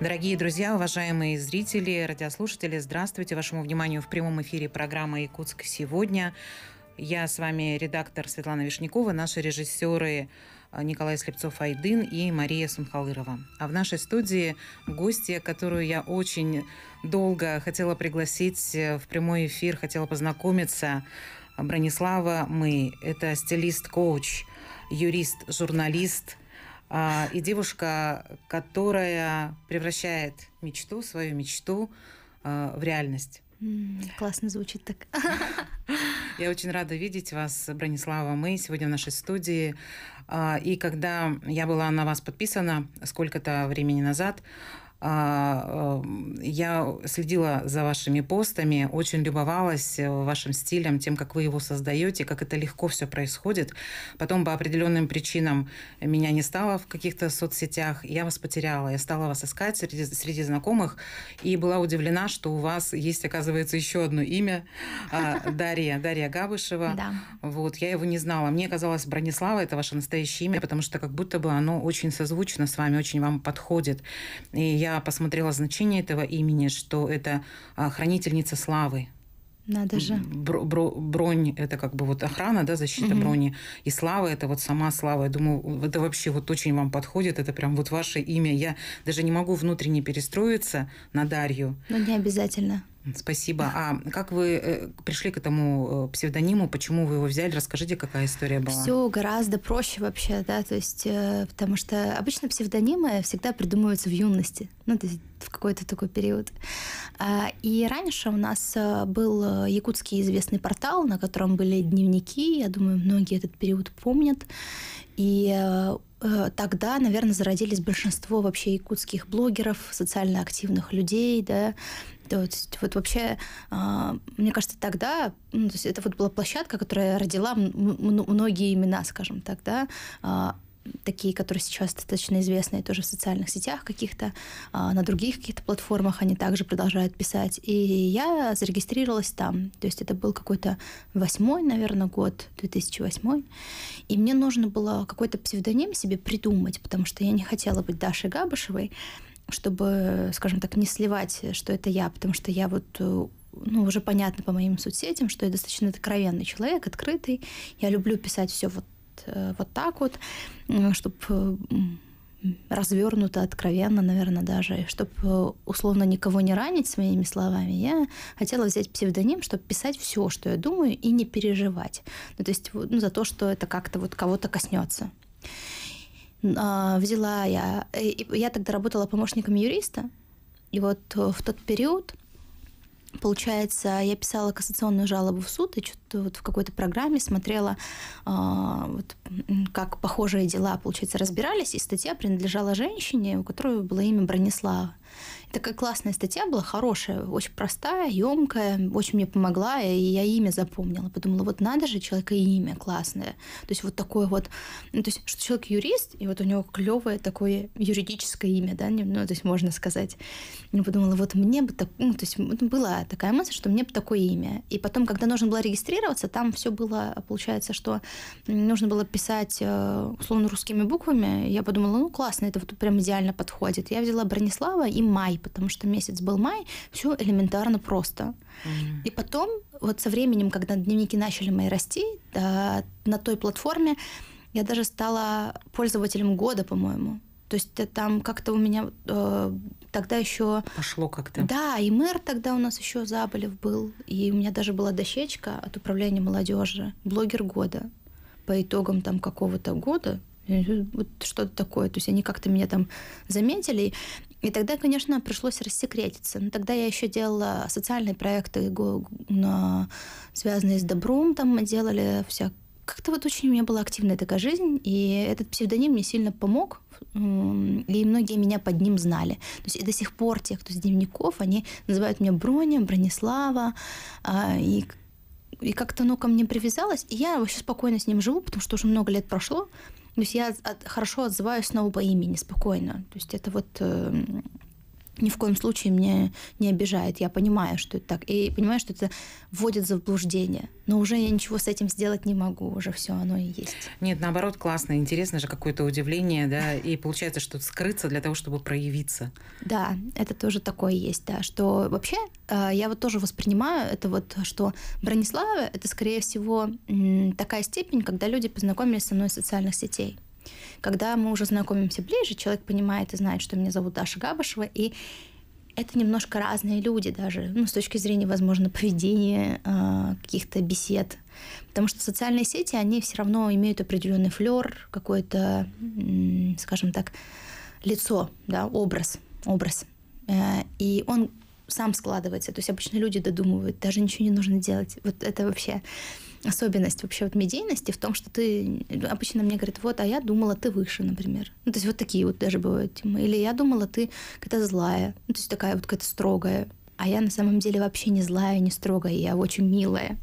Дорогие друзья, уважаемые зрители, радиослушатели, здравствуйте. Вашему вниманию в прямом эфире программа «Якутск сегодня». Я с вами редактор Светлана Вишнякова, наши режиссеры Николай Слепцов-Айдын и Мария Сумхалырова. А в нашей студии гостья, которую я очень долго хотела пригласить в прямой эфир, хотела познакомиться, Бронислава Мэй. Это стилист-коуч, юрист, журналист и девушка, которая превращает мечту, свою мечту, в реальность. Классно звучит так. Я очень рада видеть вас, Бронислава Мэй, сегодня в нашей студии. И когда я была на вас подписана сколько-то времени назад, я следила за вашими постами, очень любовалась вашим стилем, тем, как вы его создаете, как это легко все происходит. Потом по определенным причинам меня не стало в каких-то соцсетях, я вас потеряла, я стала вас искать среди знакомых и была удивлена, что у вас есть, оказывается, еще одно имя — Дарья Габышева. Да. Вот, я его не знала. Мне казалось, Бронислава — это ваше настоящее имя, потому что как будто бы оно очень созвучно с вами, очень вам подходит. И я посмотрела значение этого имени, что это хранительница славы. Надо же. Бронь – это как бы вот охрана, да, защита брони. И слава – это вот сама слава. Я думаю, это вообще вот очень вам подходит. Это прям вот ваше имя. Я даже не могу внутренне перестроиться на Дарью. Но не обязательно. Спасибо. А как вы пришли к этому псевдониму? Почему вы его взяли? Расскажите, какая история была. Все гораздо проще вообще, да, то есть, потому что обычно псевдонимы всегда придумываются в юности, ну, то есть в какой-то такой период. И раньше у нас был якутский известный портал, на котором были дневники, я думаю, многие этот период помнят, и тогда, наверное, зародились большинство вообще якутских блогеров, социально активных людей, да. То есть вот вообще, мне кажется, тогда, ну, то есть это вот была площадка, которая родила многие имена, скажем так, да, такие, которые сейчас достаточно известны тоже в социальных сетях каких-то, на других каких-то платформах они также продолжают писать. И я зарегистрировалась там. То есть это был какой-то 2008, наверное, год, 2008. И мне нужно было какой-то псевдоним себе придумать, потому что я не хотела быть Дашей Габышевой, чтобы, скажем так, не сливать, что это я, потому что я вот, ну, уже понятно по моим соцсетям, что я достаточно откровенный человек, открытый. Я люблю писать все вот так вот, чтобы развернуто, откровенно, наверное, даже, чтобы условно никого не ранить своими словами. Я хотела взять псевдоним, чтобы писать все, что я думаю, и не переживать. Ну, то есть, ну, за то, что это как-то вот кого-то коснется. Взяла я тогда работала помощником юриста, и вот в тот период, получается, я писала кассационную жалобу в суд, и что-то вот в какой-то программе смотрела, вот, как похожие дела, получается, разбирались, и статья принадлежала женщине, у которой было имя Бронислава. И такая классная статья была, хорошая, очень простая, ёмкая, очень мне помогла, и я имя запомнила. Подумала, вот надо же, человека имя классное. То есть вот такое вот, ну, то есть что человек юрист, и вот у него клёвое такое юридическое имя, да, ну, то есть можно сказать. Я подумала, вот мне бы так, ну, то есть была такая мысль, что мне бы такое имя. И потом, когда нужно было регистрироваться, там все было, получается, что нужно было писать условно русскими буквами. Я подумала, ну классно, это вот прям идеально подходит. Я взяла Бронислава и Май, потому что месяц был май, все элементарно просто. И потом, вот со временем, когда дневники начали мои расти, да, на той платформе я даже стала пользователем года, по-моему. То есть там как-то у меня тогда еще пошло как-то. Да, и мэр тогда у нас еще Аблыев был, и у меня даже была дощечка от управления молодежи, блогер года по итогам там какого-то года, вот что-то такое. То есть они как-то меня там заметили. И тогда, конечно, пришлось рассекретиться. Но тогда я еще делала социальные проекты, связанные с добром, там мы делали всякое. Как-то вот очень у меня была активная такая жизнь, и этот псевдоним мне сильно помог, и многие меня под ним знали. То есть и до сих пор те, кто с дневников, они называют меня Броня, Бронислава, и как-то оно ко мне привязалось, и я вообще спокойно с ним живу, потому что уже много лет прошло. То есть я хорошо отзываюсь снова по имени, спокойно. То есть это вот ни в коем случае меня не обижает. Я понимаю, что это так. И понимаю, что это вводит в заблуждение. Но уже я ничего с этим сделать не могу. Уже все оно и есть. Нет, наоборот, классно. Интересно же какое-то удивление, да? И получается, что скрыться для того, чтобы проявиться. Да, это тоже такое есть, да. Что вообще я вот тоже воспринимаю это вот, что Бронислава — это, скорее всего, такая степень, когда люди познакомились со мной в социальных сетей. Когда мы уже знакомимся ближе, человек понимает и знает, что меня зовут Даша Габышева, и это немножко разные люди даже, ну, с точки зрения, возможно, поведения, каких-то бесед. Потому что социальные сети, они все равно имеют определенный флер, какое-то, скажем так, лицо, да, образ. И он сам складывается. То есть обычно люди додумывают, даже ничего не нужно делать. Вот это вообще... Особенность вообще вот медийности в том, что ты... Обычно мне говорят, вот, а я думала, ты выше, например. Ну, то есть вот такие вот даже бывают темы. Или я думала, ты какая-то злая. Ну, то есть такая вот какая-то строгая. А я на самом деле вообще не злая, не строгая. Я очень милая.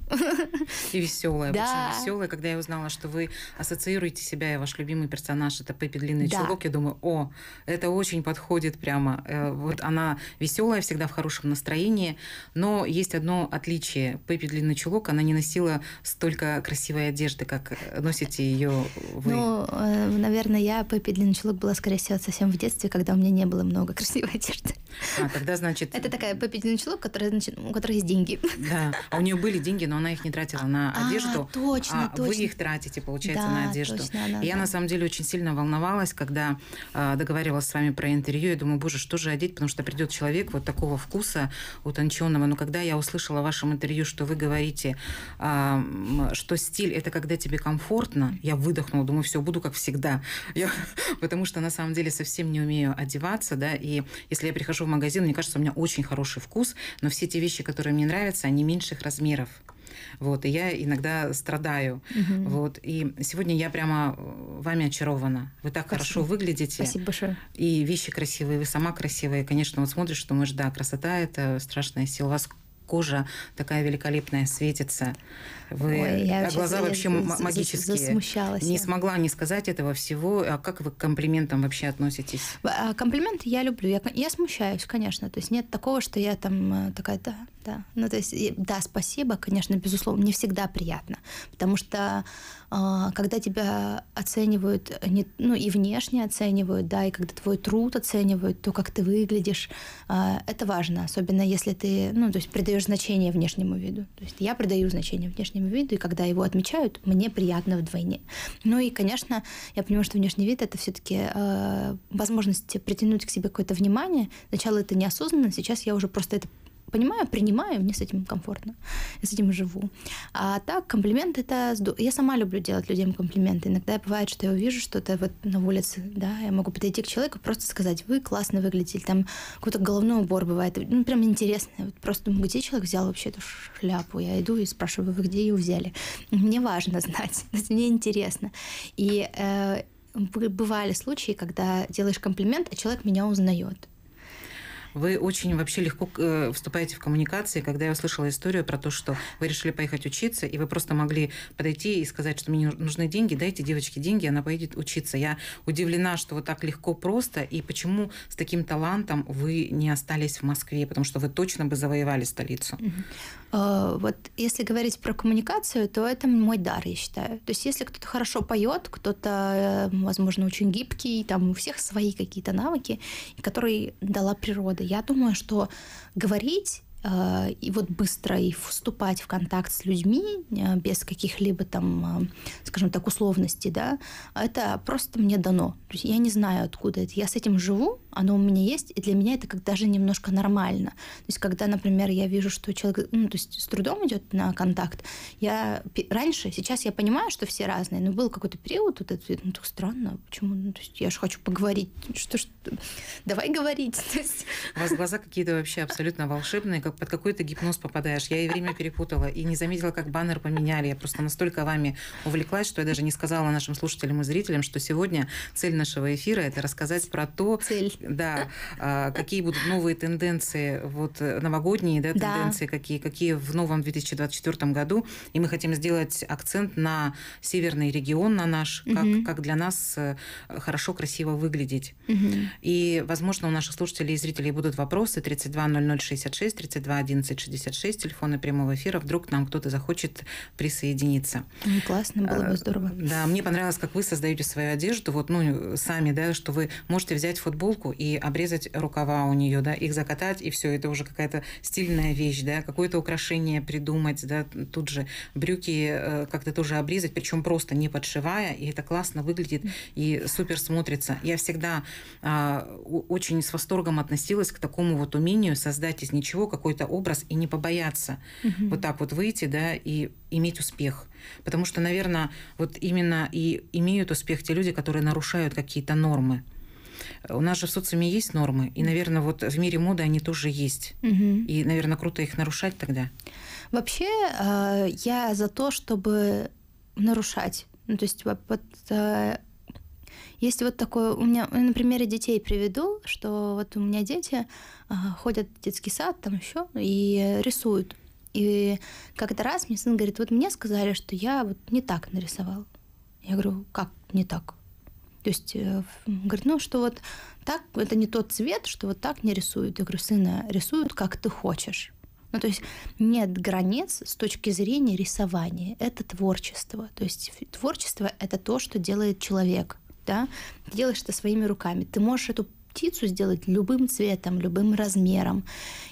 И веселая. Да. Очень веселая. Когда я узнала, что вы ассоциируете себя, и ваш любимый персонаж — это Пеппи длинный чулок, я думаю, о, это очень подходит прямо. Вот она веселая, всегда в хорошем настроении. Но есть одно отличие. Пеппи длинный чулок, она не носила столько красивой одежды, как носите ее вы. Ну, наверное, я Пеппи длинный чулок была, скорее всего, совсем в детстве, когда у меня не было много красивой одежды. А, тогда, значит... Это такая Пеппи длинный чулок, у которой есть деньги. Да, а у нее были деньги, но она их не тратила на одежду. Точно. Вы их тратите, получается, да, на одежду. Точно, да, я, на самом деле, очень сильно волновалась, когда договаривалась с вами про интервью. Я думаю, боже, что же одеть, потому что придет человек вот такого вкуса утонченного. Но когда я услышала в вашем интервью, что вы говорите, что стиль — это когда тебе комфортно, я выдохнула, думаю, все, буду как всегда. Потому что, на самом деле, совсем не умею одеваться, да, и если я прихожу в магазин, мне кажется, у меня очень хороший вкус, но все те вещи, которые мне нравятся, они меньших размеров. Вот, и я иногда страдаю. Угу. Вот, и сегодня я прямо вами очарована. Вы так хорошо выглядите. Спасибо большое. И вещи красивые, вы сама красивая. Конечно, вот смотришь, что думаешь, да, красота — это страшная сила. У вас кожа такая великолепная, светится. Вы... Ой, а глаза вообще магические. Засмущалась. Не смогла не сказать этого всего. А как вы к комплиментам вообще относитесь? Комплименты я люблю. Я смущаюсь, конечно. То есть нет такого, что я там такая, да. Ну, то есть, да, спасибо, конечно, безусловно. Мне всегда приятно. Потому что когда тебя оценивают, ну, и внешне оценивают, да, и когда твой труд оценивают, то, как ты выглядишь, это важно. Особенно если ты, ну, то есть придаешь значение внешнему виду. То есть я придаю значение внешнему виду, и когда его отмечают, мне приятно вдвойне. Ну и, конечно, я понимаю, что внешний вид — это все-таки возможность притянуть к себе какое-то внимание. Сначала это неосознанно, сейчас я уже просто это понимаю, принимаю, мне с этим комфортно. Я с этим живу. А так, комплименты — это... Я сама люблю делать людям комплименты. Иногда бывает, что я увижу что-то вот на улице, да, я могу подойти к человеку, просто сказать, вы классно выглядели, там какой-то головной убор бывает, ну, прям интересно. Вот просто думаю, где человек взял вообще эту шляпу? Я иду и спрашиваю, вы где ее взяли? Мне важно знать, мне интересно. И бывали случаи, когда делаешь комплимент, а человек меня узнает. Вы очень вообще легко вступаете в коммуникации, когда я услышала историю про то, что вы решили поехать учиться, и вы просто могли подойти и сказать, что мне нужны деньги, дайте девочке деньги, она поедет учиться. Я удивлена, что вот так легко, просто, и почему с таким талантом вы не остались в Москве, потому что вы точно бы завоевали столицу. Вот если говорить про коммуникацию, то это мой дар, я считаю. То есть если кто-то хорошо поет, кто-то, возможно, очень гибкий, там у всех свои какие-то навыки, которые дала природа. Я думаю, что говорить и вот быстро и вступать в контакт с людьми без каких-либо там, скажем так, условностей, да, это просто мне дано. То есть я не знаю, откуда это. Я с этим живу, оно у меня есть, и для меня это как даже немножко нормально. То есть когда, например, я вижу, что человек, ну, то есть с трудом идет на контакт, я раньше, сейчас я понимаю, что все разные, но был какой-то период, вот это, ну, так странно, почему, ну, то есть я же хочу поговорить, что давай говорить. У вас глаза какие-то вообще абсолютно волшебные, как под какой-то гипноз попадаешь. Я и время перепутала, и не заметила, как баннер поменяли. Я просто настолько вами увлеклась, что я даже не сказала нашим слушателям и зрителям, что сегодня цель нашего эфира – это рассказать про то, да, какие будут новые тенденции, вот новогодние, да, тенденции, какие в новом 2024 году. И мы хотим сделать акцент на северный регион, на наш, как для нас хорошо, красиво выглядеть. И, возможно, у наших слушателей и зрителей будут вопросы. 32 00 66, 32 11 66, телефоны прямого эфира. Вдруг к нам кто-то захочет присоединиться. Ну, классно, было бы здорово. Да, мне понравилось, как вы создаете свою одежду. Вот, ну, сами, да, что вы можете взять футболку и обрезать рукава у нее, да, их закатать, и все, это уже какая-то стильная вещь, да, какое-то украшение придумать, да, тут же брюки как-то тоже обрезать, причем просто не подшивая, и это классно выглядит и супер смотрится. Я всегда очень с восторгом относилась к такому вот умению создать из ничего какой-то образ и не побояться вот так вот выйти, да, и иметь успех. Потому что, наверное, вот именно и имеют успех те люди, которые нарушают какие-то нормы. У нас же в социуме есть нормы, и, наверное, вот в мире моды они тоже есть. И, наверное, круто их нарушать тогда. Вообще, я за то, чтобы нарушать. Ну, то есть, есть вот такое... У меня, на примере детей приведу, что вот у меня дети ходят в детский сад, там еще и рисуют. И как-то раз мне сын говорит, вот мне сказали, что я вот не так нарисовал. Я говорю, как не так? То есть, говорит, ну, что вот так, это не тот цвет, что вот так не рисуют. Я говорю, сына, рисуют, как ты хочешь. Ну, то есть нет границ с точки зрения рисования. Это творчество. То есть творчество – это то, что делает человек. Да? Ты делаешь это своими руками. Ты можешь эту птицу сделать любым цветом, любым размером.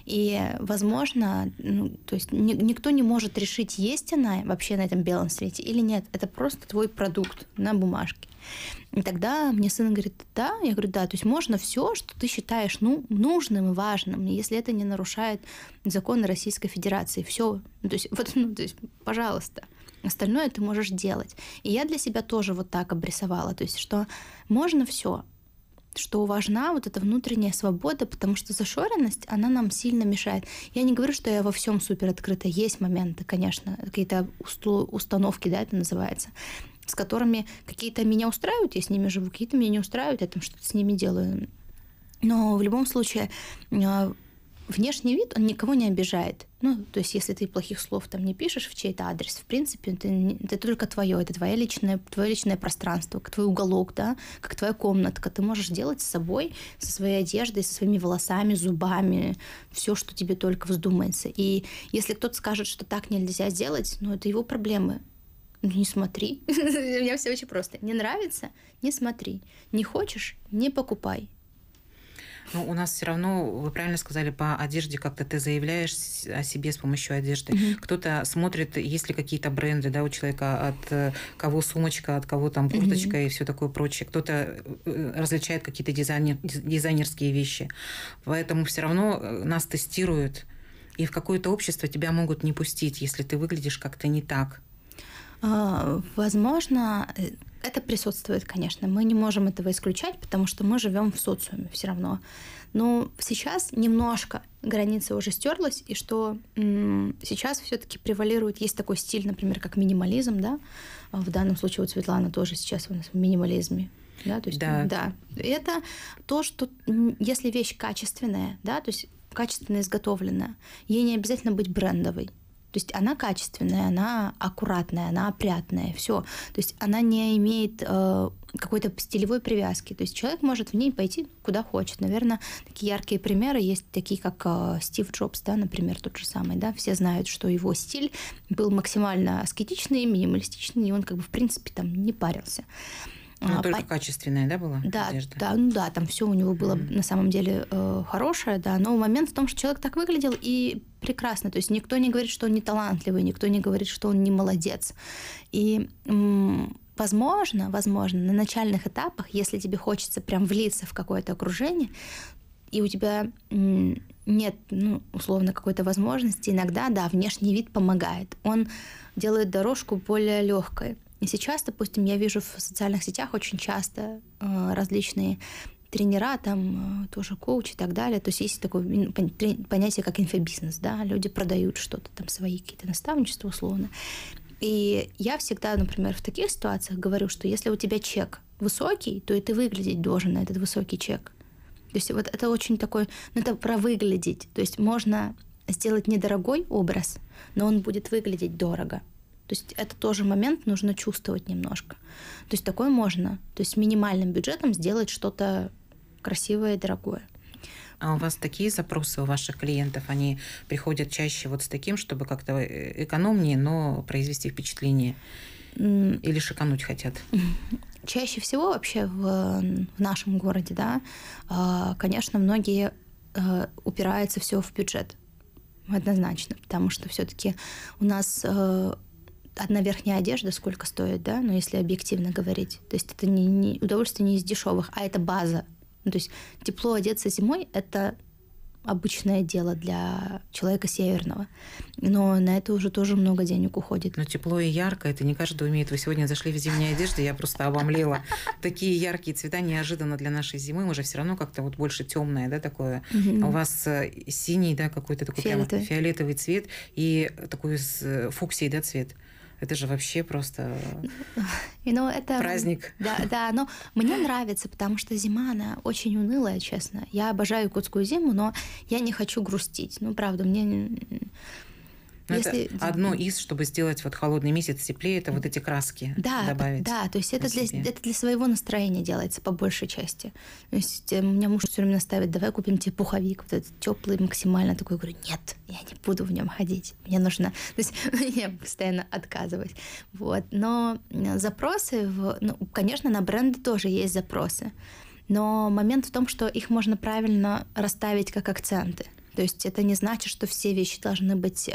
И, возможно, ну, то есть никто не может решить, есть она вообще на этом белом свете или нет. Это просто твой продукт на бумажке. И тогда мне сын говорит, да, я говорю, да, то есть можно все, что ты считаешь, ну, нужным и важным, если это не нарушает законы Российской Федерации, все, ну, то есть, вот, ну, то есть, пожалуйста, остальное ты можешь делать. И я для себя тоже вот так обрисовала, то есть, что можно все, что важна вот эта внутренняя свобода, потому что зашоренность, она нам сильно мешает. Я не говорю, что я во всем супер открыта, есть моменты, конечно, какие-то установки, да, это называется, с которыми какие-то меня устраивают, я с ними живу, какие-то меня не устраивают, я там что-то с ними делаю. Но в любом случае внешний вид, он никого не обижает. Ну, то есть если ты плохих слов там не пишешь в чей-то адрес, в принципе, это только твое, это твое личное пространство, твой уголок, да, как твоя комнатка. Ты можешь делать с собой, со своей одеждой, со своими волосами, зубами, все, что тебе только вздумается. И если кто-то скажет, что так нельзя сделать, ну, это его проблемы. Не смотри. У меня все очень просто. Не нравится, не смотри. Не хочешь, не покупай. Ну, у нас все равно, вы правильно сказали, по одежде как-то ты заявляешь о себе с помощью одежды. Кто-то смотрит, есть ли какие-то бренды, да, у человека, от кого сумочка, от кого там курточка и все такое прочее. Кто-то различает какие-то дизайнерские вещи. Поэтому все равно нас тестируют. И в какое-то общество тебя могут не пустить, если ты выглядишь как-то не так. Возможно, это присутствует, конечно. Мы не можем этого исключать, потому что мы живем в социуме все равно. Но сейчас немножко граница уже стерлась, и что сейчас все-таки превалирует. Есть такой стиль, например, как минимализм, да? В данном случае вот Светлана тоже сейчас у нас в минимализме. Да, то есть, да. Да. Это то, что если вещь качественная, да, то есть качественно изготовленная, ей не обязательно быть брендовой. То есть она качественная, она аккуратная, она опрятная, все. То есть она не имеет какой-то стилевой привязки. То есть человек может в ней пойти куда хочет. Наверное, такие яркие примеры есть, такие как Стив Джобс, да, например, тот же самый. Да? Все знают, что его стиль был максимально аскетичный, минималистичный, и он как бы в принципе там не парился. Ну, только качественная, да, была? Да, одежда? Да, ну да, там все у него было на самом деле хорошее, да, но момент в том, что человек так выглядел и прекрасно, то есть никто не говорит, что он не талантливый, никто не говорит, что он не молодец. И возможно, на начальных этапах, если тебе хочется прям влиться в какое-то окружение, и у тебя нет, ну, условно, какой-то возможности, иногда, да, внешний вид помогает, он делает дорожку более легкой. И сейчас, допустим, я вижу в социальных сетях очень часто различные тренера, там тоже коуч и так далее. То есть есть такое понятие, как инфобизнес, да, люди продают что-то, там свои какие-то наставничества условно. И я всегда, например, в таких ситуациях говорю, что если у тебя чек высокий, то и ты выглядеть должен на этот высокий чек. То есть вот это очень такой, ну это про выглядеть. То есть можно сделать недорогой образ, но он будет выглядеть дорого. То есть это тоже момент, нужно чувствовать немножко. То есть такое можно. То есть с минимальным бюджетом сделать что-то красивое и дорогое. А у вас такие запросы у ваших клиентов? Они приходят чаще вот с таким, чтобы как-то экономнее, но произвести впечатление? Или шикануть хотят? Чаще всего вообще в нашем городе, да, конечно, многие упираются все в бюджет. Однозначно. Потому что все-таки у нас... Одна верхняя одежда сколько стоит, да, но если объективно говорить. То есть это не удовольствие не из дешевых, а это база. Ну, то есть тепло одеться зимой – это обычное дело для человека северного. Но на это уже тоже много денег уходит. Но тепло и ярко – это не каждый умеет. Вы сегодня зашли в зимние одежды, я просто обомлела. Такие яркие цвета неожиданно для нашей зимы. Мы же все равно как-то вот больше темное, да, такое. У вас синий, да, какой-то такой прям фиолетовый цвет и такой с фуксией, да, цвет. Это же вообще просто это праздник. Да, но мне нравится, потому что зима, она очень унылая, честно. Я обожаю якутскую зиму, но я не хочу грустить. Ну, правда, мне... Если... Это одно из, чтобы сделать вот холодный месяц теплее, это вот эти краски добавить. Да, то есть это для своего настроения делается по большей части. То есть у меня муж все время ставит, давай купим тебе пуховик, вот этот теплый максимально такой. Я говорю, нет, я не буду в нем ходить, мне нужно... То есть я постоянно отказываюсь. Вот. Но запросы, конечно, на бренды тоже есть запросы, но момент в том, что их можно правильно расставить как акценты. То есть это не значит, что все вещи должны быть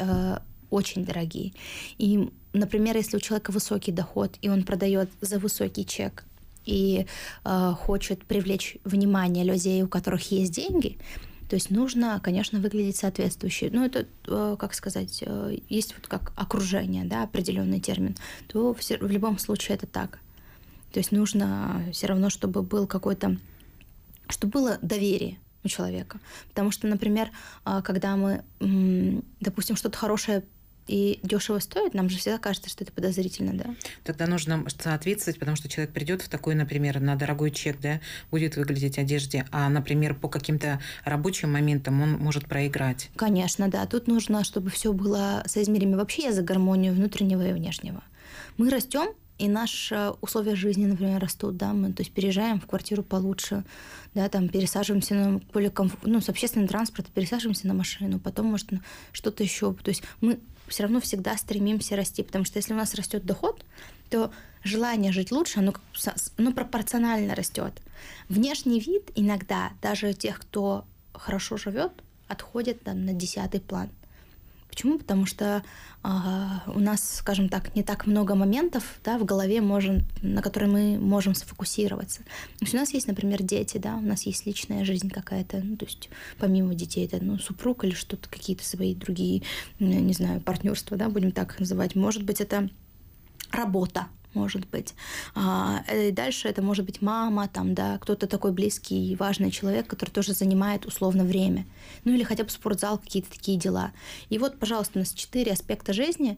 очень дорогие. И, например, если у человека высокий доход, и он продает за высокий чек, и хочет привлечь внимание людей, у которых есть деньги, то есть нужно, конечно, выглядеть соответствующе. Ну, это, как сказать, есть вот как окружение, да, определенный термин, то в любом случае это так. То есть нужно все равно, чтобы был какой-то, чтобы было доверие у человека. Потому что, например, когда мы, допустим, что-то хорошее и дешево стоит, нам же всегда кажется, что это подозрительно, да? Тогда нужно соответствовать, потому что человек придет в такой, например, на дорогой чек, да, будет выглядеть одежде, а, например, по каким-то рабочим моментам он может проиграть. Конечно, да. Тут нужно, чтобы все было соизмеримо. Вообще я за гармонию внутреннего и внешнего. Мы растем, и наши условия жизни, например, растут, да, мы, то есть, переезжаем в квартиру получше, да, там, пересаживаемся на более комфортно, ну, с общественного транспорта пересаживаемся на машину, потом, может, что-то еще, то есть, мы все равно всегда стремимся расти, потому что если у нас растет доход, то желание жить лучше, оно пропорционально растет. Внешний вид иногда даже тех, кто хорошо живет, отходит там на 10-й план. Почему? Потому что у нас, скажем так, не так много моментов, да, в голове, на которые мы можем сфокусироваться. То есть у нас есть, например, дети, да, у нас есть личная жизнь какая-то, ну, то есть помимо детей, это, ну, супруг или что-то, какие-то свои другие, не знаю, партнерства, да, будем так называть. Может быть, это работа, может быть. И дальше это может быть мама, там, да, кто-то такой близкий и важный человек, который тоже занимает условно время. Ну или хотя бы спортзал, какие-то такие дела. И вот, пожалуйста, у нас 4 аспекта жизни,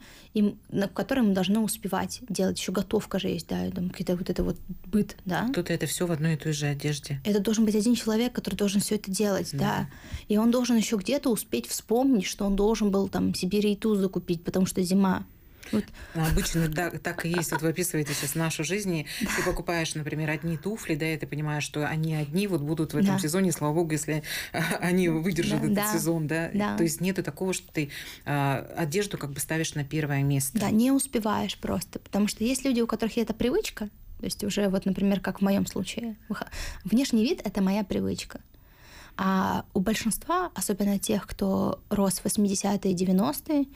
на которые мы должны успевать делать. Еще готовка же есть, да, какие-то вот это вот быт, да. Кто-то это все в одной и той же одежде. Это должен быть один человек, который должен все это делать, да. И он должен еще где-то успеть вспомнить, что он должен был там себе рейтуз закупить, потому что зима. Вот. Обычно да, так и есть. Вот вы описываете сейчас нашу жизнь. Ты покупаешь, например, одни туфли, да, и ты понимаешь, что они одни вот будут в этом сезоне, слава богу, если они выдержат этот сезон, да? То есть нету такого, что ты одежду как бы ставишь на первое место. Да, не успеваешь просто, потому что есть люди, у которых есть эта привычка, то есть уже вот, например, как в моем случае, внешний вид – это моя привычка. А у большинства, особенно тех, кто рос в 80-е, 90-е,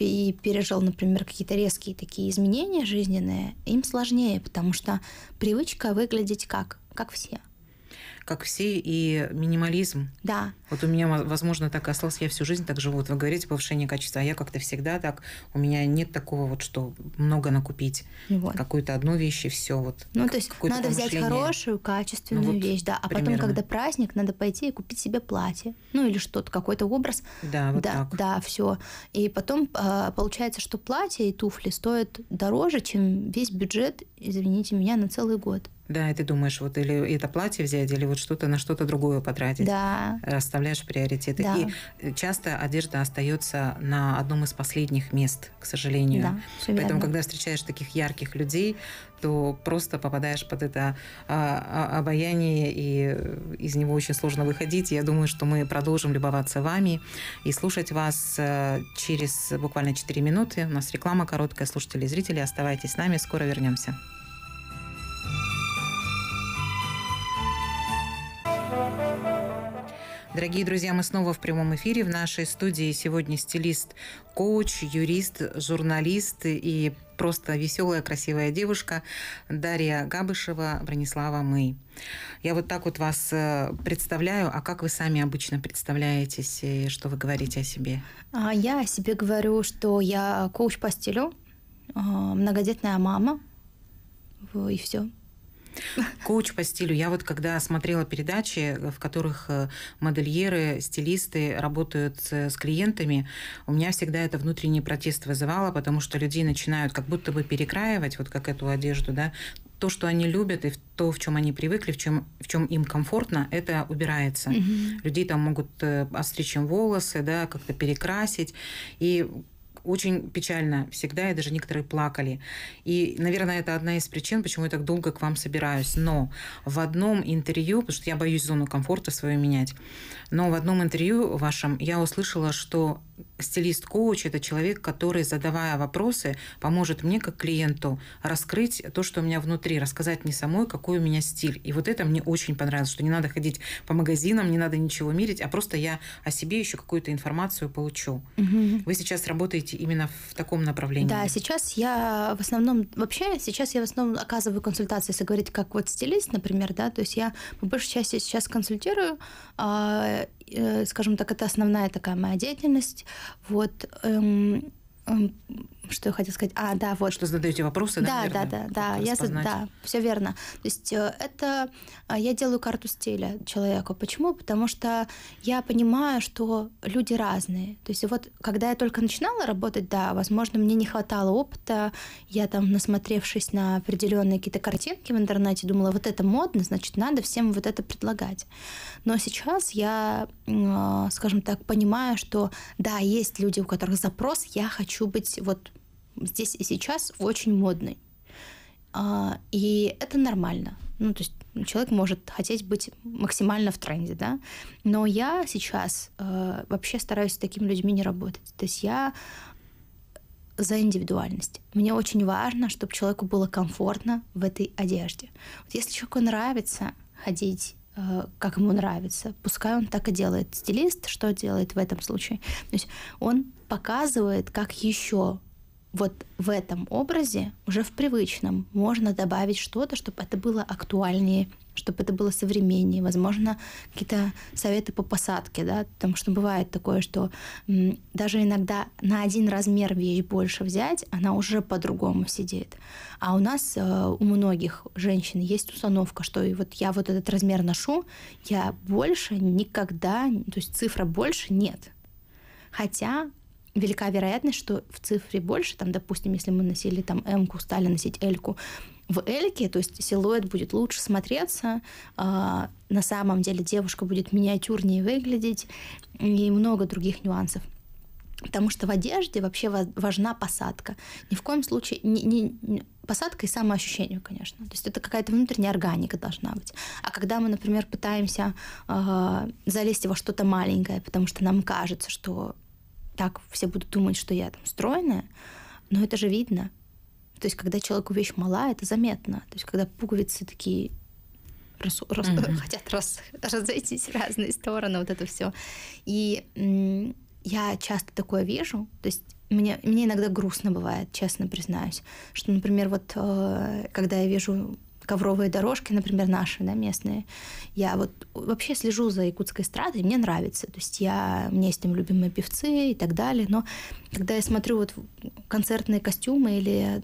и пережил, например, какие-то резкие такие изменения жизненные, им сложнее, потому что привычка выглядеть как все. как все, и минимализм. Да. Вот у меня, возможно, так осталось, я всю жизнь так живу. Вот вы говорите, повышение качества, а я как-то всегда так. У меня нет такого вот, что много накупить. Вот. Какую-то одну вещь и все. Вот. Ну, то есть надо взять хорошую, качественную вещь, да. А примерно. Потом, когда праздник, надо пойти и купить себе платье. Ну, или что-то, какой-то образ. Да, вот да, так. Да, все. И потом получается, что платье и туфли стоят дороже, чем весь бюджет, извините меня, на целый год. Да, и ты думаешь, вот или это платье взять, или вот что-то на что-то другое потратить. Да. Расставляешь приоритеты. Да. И часто одежда остается на одном из последних мест, к сожалению. Да, поэтому, когда встречаешь таких ярких людей, то просто попадаешь под это обаяние, и из него очень сложно выходить. Я думаю, что мы продолжим любоваться вами и слушать вас через буквально 4 минуты. У нас реклама короткая. Слушатели и зрители, оставайтесь с нами. Скоро вернемся. Дорогие друзья, мы снова в прямом эфире. В нашей студии сегодня стилист, коуч, юрист, журналист и просто веселая, красивая девушка Дарья Габышева, Бронислава Мэй. Я вот так вот вас представляю. А как вы сами обычно представляетесь и что вы говорите о себе? Я о себе говорю, что я коуч по стилю, многодетная мама и все. Коуч по стилю. Я вот когда смотрела передачи, в которых модельеры, стилисты работают с клиентами, у меня всегда это внутренний протест вызывало, потому что людей начинают как будто бы перекраивать, вот как эту одежду, да, то, что они любят, и то, в чем они привыкли, в чем им комфортно, это убирается. Mm-hmm. Людей там могут остричь им волосы, да, как-то перекрасить. И очень печально всегда, и даже некоторые плакали. И, наверное, это одна из причин, почему я так долго к вам собираюсь. Но в одном интервью, потому что я боюсь зону комфорта свою менять, но в одном интервью вашем я услышала, что стилист-коуч – это человек, который, задавая вопросы, поможет мне, как клиенту, раскрыть то, что у меня внутри, рассказать мне самой, какой у меня стиль. И вот это мне очень понравилось, что не надо ходить по магазинам, не надо ничего мерить, а просто я о себе еще какую-то информацию получу. Угу. Вы сейчас работаете именно в таком направлении? Да, сейчас я в основном… Вообще, сейчас я в основном оказываю консультации, если говорить как вот стилист, например, да, то есть я по большей части сейчас консультирую, скажем так, это основная такая моя деятельность. Вот, что я хотела сказать. А, да, вот. Что задаете вопросы, да? Да, наверное, да, да. Да, все верно. То есть это я делаю карту стиля человеку. Почему? Потому что я понимаю, что люди разные. То есть вот когда я только начинала работать, да, возможно, мне не хватало опыта. Я там, насмотревшись на определенные какие-то картинки в интернете, думала, вот это модно, значит, надо всем вот это предлагать. Но сейчас я, скажем так, понимаю, что да, есть люди, у которых запрос, я хочу быть вот здесь и сейчас очень модный. И это нормально. Ну, то есть человек может хотеть быть максимально в тренде, да. Но я сейчас вообще стараюсь с такими людьми не работать. То есть я за индивидуальность. Мне очень важно, чтобы человеку было комфортно в этой одежде. Вот если человеку нравится ходить, как ему нравится, пускай он так и делает. Стилист что делает в этом случае? То есть он показывает, как еще вот в этом образе, уже в привычном, можно добавить что-то, чтобы это было актуальнее, чтобы это было современнее. Возможно, какие-то советы по посадке, да, потому что бывает такое, что даже иногда на один размер вещь больше взять, она уже по-другому сидит. А у нас, у многих женщин есть установка, что и вот я вот этот размер ношу, я больше никогда, то есть цифра больше нет. Хотя велика вероятность, что в цифре больше, там, допустим, если мы носили там М-ку, стали носить L-ку, в L-ке, то есть силуэт будет лучше смотреться, на самом деле девушка будет миниатюрнее выглядеть и много других нюансов. Потому что в одежде вообще важна посадка. Ни в коем случае... Посадка и самоощущение, конечно. То есть это какая-то внутренняя органика должна быть. А когда мы, например, пытаемся залезть во что-то маленькое, потому что нам кажется, что так все будут думать, что я там стройная, но это же видно. То есть когда человеку вещь мала, это заметно. То есть когда пуговицы такие хотят разойтись в разные стороны, вот это все. И я часто такое вижу. То есть мне иногда грустно бывает, честно признаюсь, что, например, вот когда я вижу ковровые дорожки, например, наши, да, местные. Я вот вообще слежу за якутской эстрадой, мне нравится. То есть у меня есть там любимые певцы и так далее. Но когда я смотрю вот концертные костюмы или...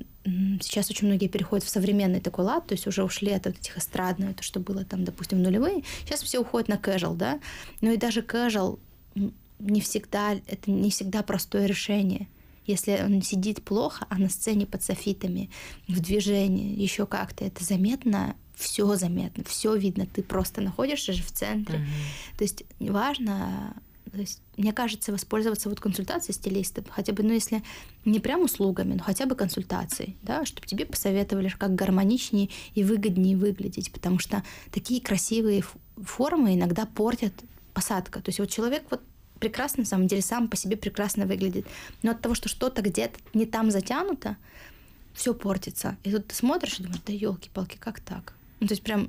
Сейчас очень многие переходят в современный такой лад, то есть уже ушли от этих эстрадных, то, что было там, допустим, в нулевые. Сейчас все уходят на кэжуал, да. Но и даже кэжуал не всегда простое решение. Если он сидит плохо, а на сцене под софитами, в движении, еще как-то, это заметно, все видно, ты просто находишься же в центре. То есть важно, то есть, мне кажется, воспользоваться вот консультацией стилиста, хотя бы, ну, если не прям услугами, но хотя бы консультацией, да, чтобы тебе посоветовали, как гармоничнее и выгоднее выглядеть, потому что такие красивые формы иногда портят посадка. То есть вот человек вот прекрасно, на самом деле, сам по себе прекрасно выглядит. Но от того, что что-то где-то не там затянуто, все портится. И тут ты смотришь и думаешь, да елки-палки, как так? Ну, то есть прям...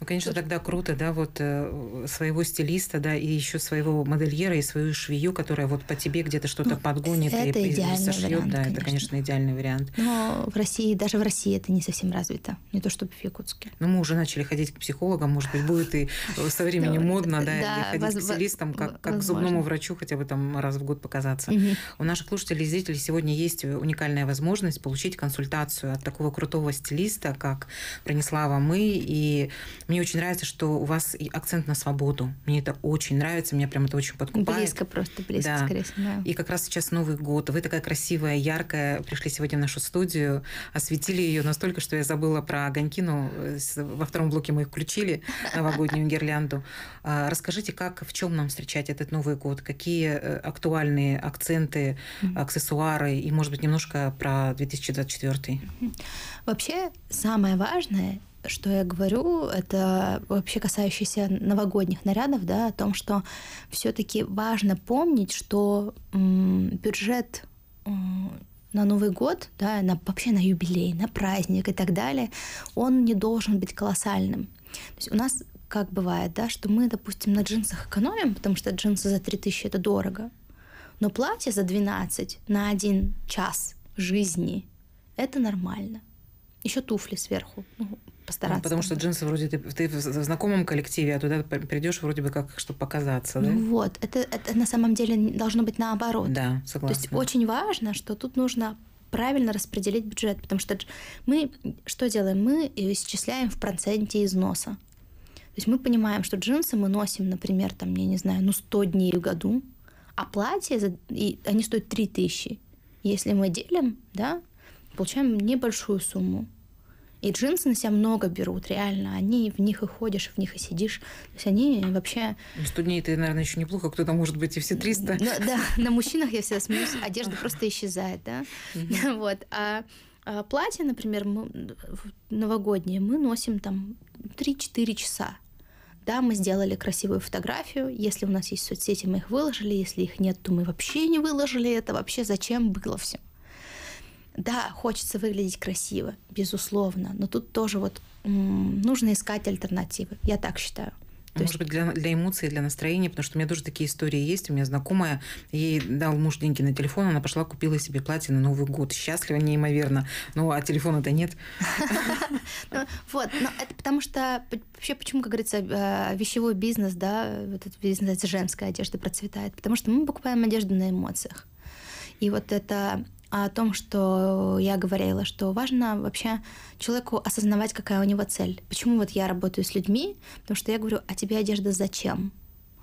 Ну, конечно, тогда круто, да, вот своего стилиста, да, и еще своего модельера, и свою швею, которая вот по тебе где-то что-то подгонит и сошьет. Вариант, да, конечно. Это, конечно, идеальный вариант. Но в России, даже в России это не совсем развито, не то чтобы в Якутске. Но мы уже начали ходить к психологам, может быть, будет и со временем модно, да, или ходить к стилистам, как к зубному врачу, хотя бы там раз в год показаться. У наших слушателей и зрителей сегодня есть уникальная возможность получить консультацию от такого крутого стилиста, как Бронислава Мэй, и мне очень нравится, что у вас акцент на свободу. Мне это очень нравится, меня прям это очень подкупает. Близко, да. Скорее всего. Да. И как раз сейчас Новый год. Вы такая красивая, яркая, пришли сегодня в нашу студию, осветили ее настолько, что я забыла про огоньки, но во втором блоке мы их включили, новогоднюю гирлянду. Расскажите, в чем нам встречать этот Новый год? Какие актуальные акценты, аксессуары и, может быть, немножко про 2024? Вообще, самое важное, что я говорю, это вообще касающееся новогодних нарядов, да, о том, что все-таки важно помнить, что бюджет на Новый год, да, вообще на юбилей, на праздник и так далее, он не должен быть колоссальным. То есть у нас как бывает, да, что мы, допустим, на джинсах экономим, потому что джинсы за 3000 это дорого, но платье за 12 на 1 час жизни это нормально. Еще туфли сверху. Постараться. Потому что джинсы вроде ты в знакомом коллективе, а туда придешь вроде бы как, чтобы показаться, да? Вот. Это на самом деле должно быть наоборот. Да, согласна. То есть очень важно, что тут нужно правильно распределить бюджет, потому что мы что делаем? Мы исчисляем в проценте износа. То есть мы понимаем, что джинсы мы носим, например, там, я не знаю, 100 дней в году, а платья, они стоят 3000. Если мы делим, да, получаем небольшую сумму. И джинсы на себя много берут, реально. Они в них и ходишь, в них и сидишь. То есть они вообще... 100 дней это, наверное, еще неплохо. Кто-то, может быть, и все 300. Да, на мужчинах я всегда смеюсь. Одежда просто исчезает, да. Вот. А платье, например, новогоднее мы носим там 3-4 часа. Да, мы сделали красивую фотографию. Если у нас есть соцсети, мы их выложили. Если их нет, то мы вообще не выложили. Это вообще зачем было все? Да, хочется выглядеть красиво, безусловно, но тут тоже вот нужно искать альтернативы, я так считаю. Может быть, для эмоций, для настроения, потому что у меня тоже такие истории есть. У меня знакомая, ей дал муж деньги на телефон, она пошла, купила себе платье на Новый год. Счастлива неимоверно, ну а телефона-то нет. Вот, но это потому что, вообще, почему, как говорится, вещевой бизнес, да, этот бизнес женской одежды процветает, потому что мы покупаем одежду на эмоциях. И вот это... о том, что я говорила, что важно вообще человеку осознавать, какая у него цель. Почему вот я работаю с людьми? Потому что я говорю, а тебе одежда зачем?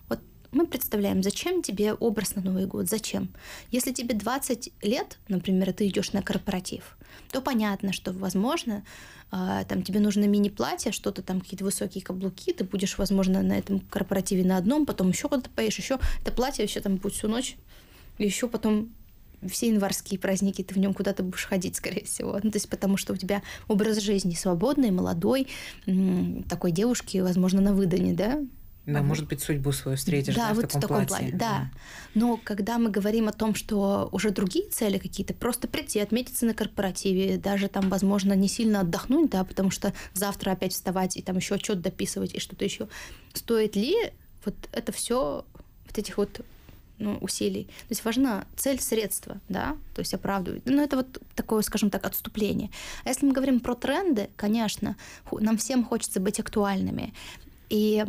Вот мы представляем, зачем тебе образ на Новый год, зачем? Если тебе 20 лет, например, ты идешь на корпоратив, то понятно, что, возможно, там тебе нужно мини-платье, что-то там, какие-то высокие каблуки, ты будешь, возможно, на этом корпоративе на одном, потом еще куда-то поедешь, еще это платье еще там будет всю ночь, еще потом... все январские праздники, ты в нем куда-то будешь ходить, скорее всего. Ну, то есть потому что у тебя образ жизни свободный, молодой, такой девушки, возможно, на выдане, да? Да, может быть, судьбу свою встретишь, да, вот в таком платье. Да. Но когда мы говорим о том, что уже другие цели какие-то, просто прийти, отметиться на корпоративе, даже там, возможно, не сильно отдохнуть, да, потому что завтра опять вставать и там еще отчет дописывать и что-то еще. Стоит ли вот это все, вот этих вот ну, усилий. То есть важна цель, средства, да, то есть оправдывать. Но это вот такое, скажем так, отступление. А если мы говорим про тренды, конечно, нам всем хочется быть актуальными. И,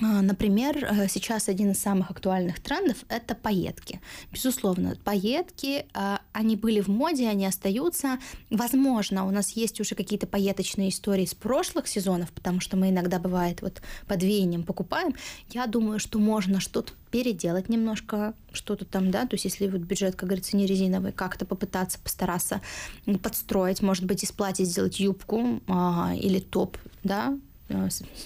например, сейчас один из самых актуальных трендов – это пайетки. Безусловно, пайетки, они были в моде, они остаются. Возможно, у нас есть уже какие-то пайеточные истории с прошлых сезонов, потому что мы иногда, бывает, вот под веянием покупаем. Я думаю, что можно что-то переделать немножко, что-то там, да, то есть если вот бюджет, как говорится, не резиновый, как-то попытаться, постараться подстроить, может быть, из платья сделать юбку или топ, да,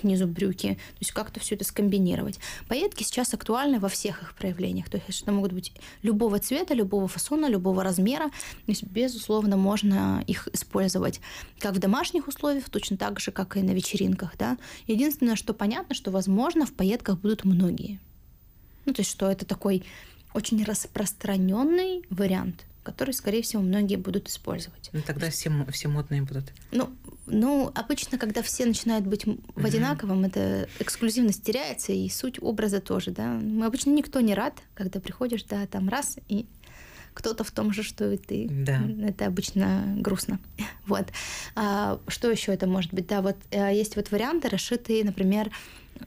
снизу брюки, то есть как-то все это скомбинировать. Пайетки сейчас актуальны во всех их проявлениях, то есть это могут быть любого цвета, любого фасона, любого размера, то есть, безусловно, можно их использовать как в домашних условиях, точно так же, как и на вечеринках, да. Единственное, что понятно, что, возможно, в пайетках будут многие. Ну, то есть, что это такой очень распространенный вариант, которые, скорее всего, многие будут использовать. Ну, тогда все модные будут. Ну, обычно, когда все начинают быть в одинаковом, это эксклюзивность теряется, и суть образа тоже, да. Мы обычно никто не рад, когда приходишь, да, там раз, и кто-то в том же, что и ты. Да. Это обычно грустно. Вот. Что еще это может быть? Да, вот есть вот варианты, расшитые, например,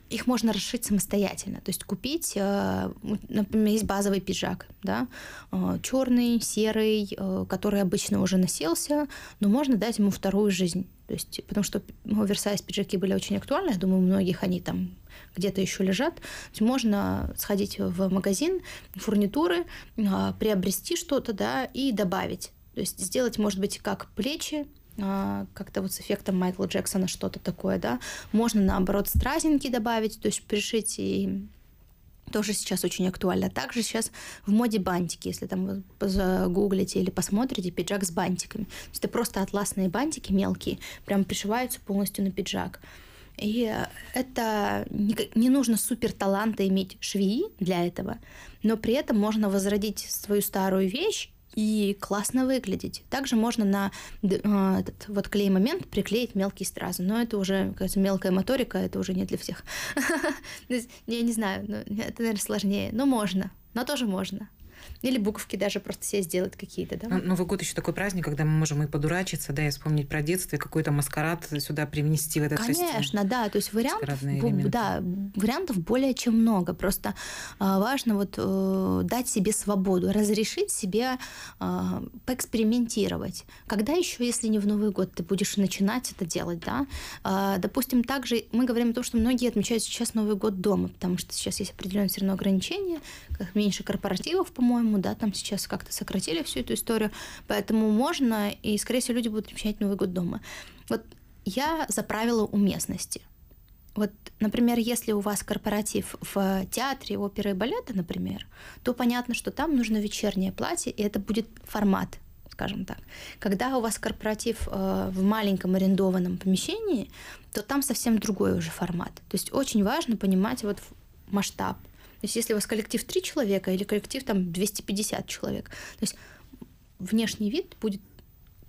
их можно расшить самостоятельно, то есть купить, например, есть базовый пиджак, да, черный, серый, который обычно уже населся, но можно дать ему вторую жизнь, то есть, потому что оверсайз пиджаки были очень актуальны, я думаю, у многих они там где-то еще лежат, то есть можно сходить в магазин фурнитуры, приобрести что-то, да, и добавить, то есть сделать, может быть, как плечи, как-то вот с эффектом Майкла Джексона что-то такое, да. Можно, наоборот, стразинки добавить, то есть пришить, и тоже сейчас очень актуально. Также сейчас в моде бантики, если там загуглите или посмотрите, пиджак с бантиками. То есть это просто атласные бантики мелкие, прям пришиваются полностью на пиджак. И это не нужно супер таланта иметь швеи для этого, но при этом можно возродить свою старую вещь и классно выглядеть. Также можно на этот вот клей-момент приклеить мелкие стразы. Но это уже, кажется, мелкая моторика, это уже не для всех. Я не знаю, это, наверное, сложнее. Но можно, но тоже можно. Или буковки даже просто все сделать какие-то, да? Новый год еще такой праздник, когда мы можем и подурачиться, да, и вспомнить про детство, и какой-то маскарад сюда привнести в этот костюм. Конечно, да, то есть вариантов более чем много. Просто важно вот дать себе свободу, разрешить себе поэкспериментировать. Когда еще, если не в Новый год, ты будешь начинать это делать, да? Допустим, также мы говорим о том, что многие отмечают сейчас Новый год дома, потому что сейчас есть определенные все равно ограничения, как меньше корпоративов, по-моему, да, там сейчас как-то сократили всю эту историю, поэтому можно, и, скорее всего, люди будут отмечать Новый год дома. Вот я за правило уместности. Вот, например, если у вас корпоратив в театре оперы и балета, например, то понятно, что там нужно вечернее платье, и это будет формат, скажем так. Когда у вас корпоратив в маленьком арендованном помещении, то там совсем другой уже формат. То есть очень важно понимать вот масштаб. То есть если у вас коллектив 3 человека или коллектив там 250 человек, то есть внешний вид будет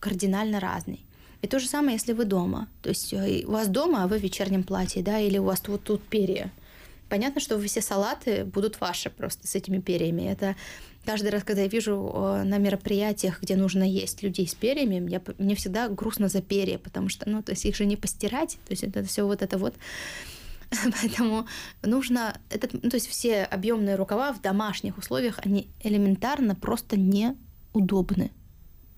кардинально разный. И то же самое, если вы дома. То есть у вас дома, а вы в вечернем платье, да, или у вас вот тут перья. Понятно, что все салаты будут ваши просто с этими перьями. Это каждый раз, когда я вижу на мероприятиях, где нужно есть людей с перьями, мне всегда грустно за перья, потому что, ну, то есть их же не постирать, то есть это все вот это вот. Поэтому нужно... то есть все объемные рукава в домашних условиях, они элементарно просто неудобны.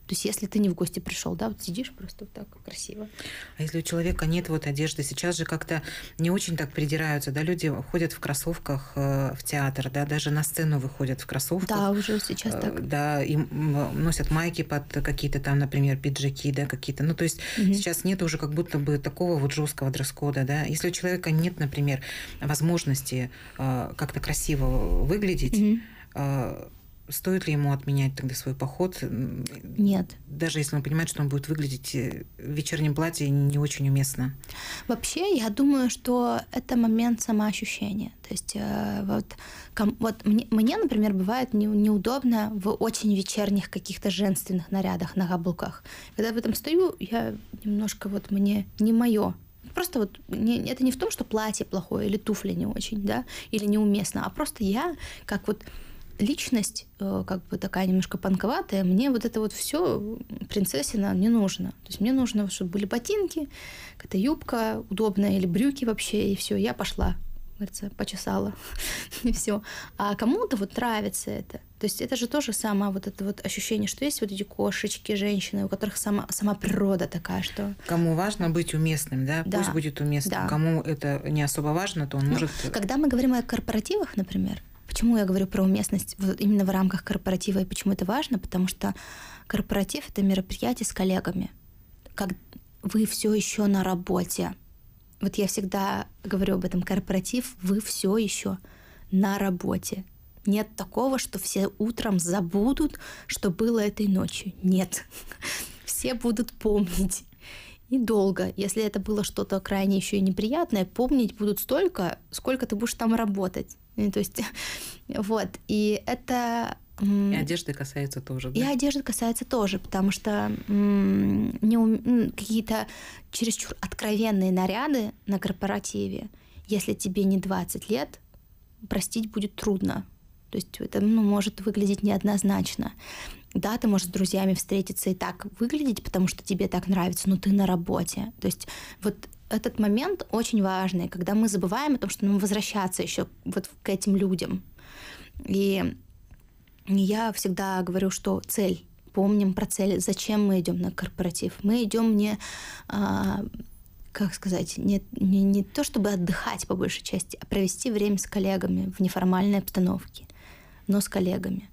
То есть если ты не в гости пришел, да, вот сидишь просто вот так красиво. А если у человека нет вот одежды, сейчас же как-то не очень так придираются, да, люди ходят в кроссовках в театр, да, даже на сцену выходят в кроссовках. Да, уже сейчас так. Да, и носят майки под какие-то там, например, пиджаки, да, какие-то. Ну, то есть сейчас нет уже как будто бы такого вот жесткого дресс-кода, да. Если у человека нет, например, возможности как-то красиво выглядеть, стоит ли ему отменять тогда свой поход? Нет. Даже если он понимает, что он будет выглядеть в вечернем платье не очень уместно. Вообще, я думаю, что это момент самоощущения. То есть мне, например, бывает неудобно в очень вечерних каких-то женственных нарядах на каблуках. Когда я в этом стою, я немножко вот мне не мое. Просто вот не, это не в том, что платье плохое или туфли не очень, да, или неуместно, а просто я как вот личность, как бы такая немножко панковатая, мне вот это вот все принцессина не нужно. То есть мне нужно, чтобы были ботинки, какая-то юбка удобная или брюки вообще, и все, я пошла. Говорится, почесала, и все. А кому-то вот нравится это. То есть это же тоже само вот это вот ощущение, что есть вот эти кошечки, женщины, у которых сама природа такая, что... Кому важно быть уместным, да? Да. Пусть будет уместным. Да. Кому это не особо важно, то он может... Когда мы говорим о корпоративах, например, почему я говорю про уместность вот именно в рамках корпоратива и почему это важно? Потому что корпоратив – это мероприятие с коллегами. Как вы все еще на работе. Вот я всегда говорю об этом, корпоратив, вы все еще на работе. Нет такого, что все утром забудут, что было этой ночью. Нет. Все будут помнить. И долго. Если это было что-то крайне еще и неприятное, помнить будут столько, сколько ты будешь там работать. И, то есть, вот. И это... И одежды касается тоже, да? И одежды касается тоже, потому что какие-то чересчур откровенные наряды на корпоративе, если тебе не 20 лет, простить будет трудно. То есть это может выглядеть неоднозначно. Да, ты можешь с друзьями встретиться и так выглядеть, потому что тебе так нравится, но ты на работе. То есть вот этот момент очень важный, когда мы забываем о том, что нам возвращаться еще вот к этим людям. И... Я всегда говорю, что цель. Помним про цель. Зачем мы идем на корпоратив? Мы идем не то чтобы отдыхать по большей части, а провести время с коллегами в неформальной обстановке, но с коллегами.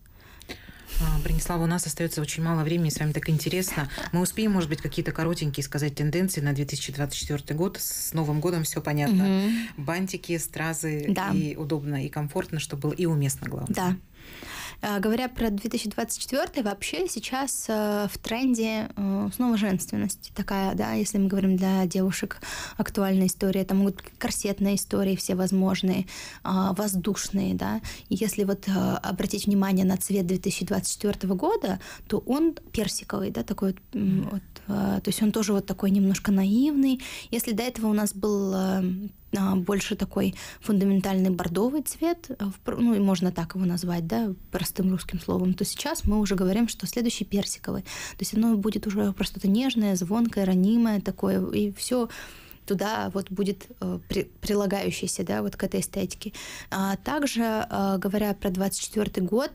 Бронислава, у нас остается очень мало времени, с вами так интересно. Мы успеем, может быть, какие-то коротенькие сказать тенденции на 2024 год. С Новым годом все понятно. Угу. Бантики, стразы, да. И удобно, и комфортно, чтобы было и уместно, главное. Да. Говоря про 2024, вообще сейчас в тренде снова женственность такая, да, если мы говорим для девушек актуальная история, там могут быть корсетные истории всевозможные, воздушные, да, и если вот обратить внимание на цвет 2024 года, то он персиковый, да, такой вот, то есть он тоже вот такой немножко наивный, если до этого у нас был... больше такой фундаментальный бордовый цвет, ну и можно так его назвать, да, простым русским словом, то сейчас мы уже говорим, что следующий персиковый. То есть оно будет уже просто нежное, звонкое, ранимое такое, и все туда вот будет прилагающееся, да, вот к этой эстетике. А также, говоря про 2024 год,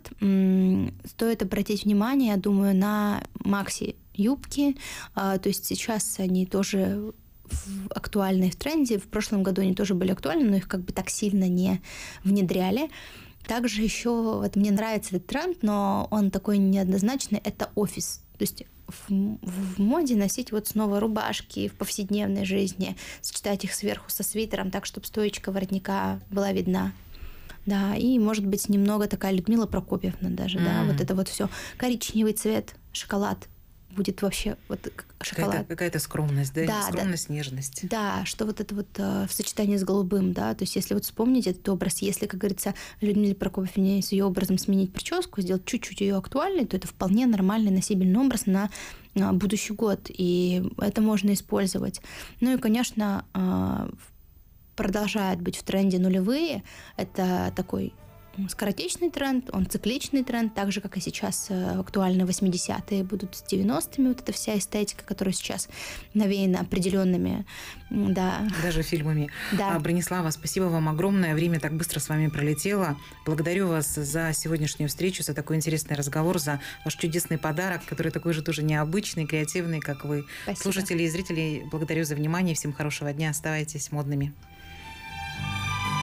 стоит обратить внимание, я думаю, на макси-юбки, то есть сейчас они тоже... актуальные в тренде. В прошлом году они тоже были актуальны, но их как бы так сильно не внедряли. Также еще вот мне нравится этот тренд, но он такой неоднозначный, это офис. То есть в моде носить вот снова рубашки в повседневной жизни, сочетать их сверху со свитером, так, чтобы стоечка воротника была видна. Да, и, может быть, немного такая Людмила Прокопьевна даже, да, вот это вот все коричневый цвет, шоколад. Будет вообще вот шоколад. Какая-то скромность, да? Да, скромность, да, нежность. Да, что вот это вот в сочетании с голубым, да, то есть если вот вспомнить этот образ, если, как говорится, Людмиле Прокопьевне с ее образом сменить прическу, сделать чуть-чуть ее актуальной, то это вполне нормальный носибельный образ на будущий год, и это можно использовать. Ну и, конечно, продолжают быть в тренде нулевые, это такой... скоротечный тренд, он цикличный тренд, так же, как и сейчас актуально 80-е будут с 90-ми, вот эта вся эстетика, которая сейчас навеяна определенными, да. Даже фильмами. Да. Бронислава, спасибо вам огромное, время так быстро с вами пролетело. Благодарю вас за сегодняшнюю встречу, за такой интересный разговор, за ваш чудесный подарок, который такой же тоже необычный, креативный, как вы. Спасибо. Слушатели и зрители, благодарю за внимание, всем хорошего дня, оставайтесь модными.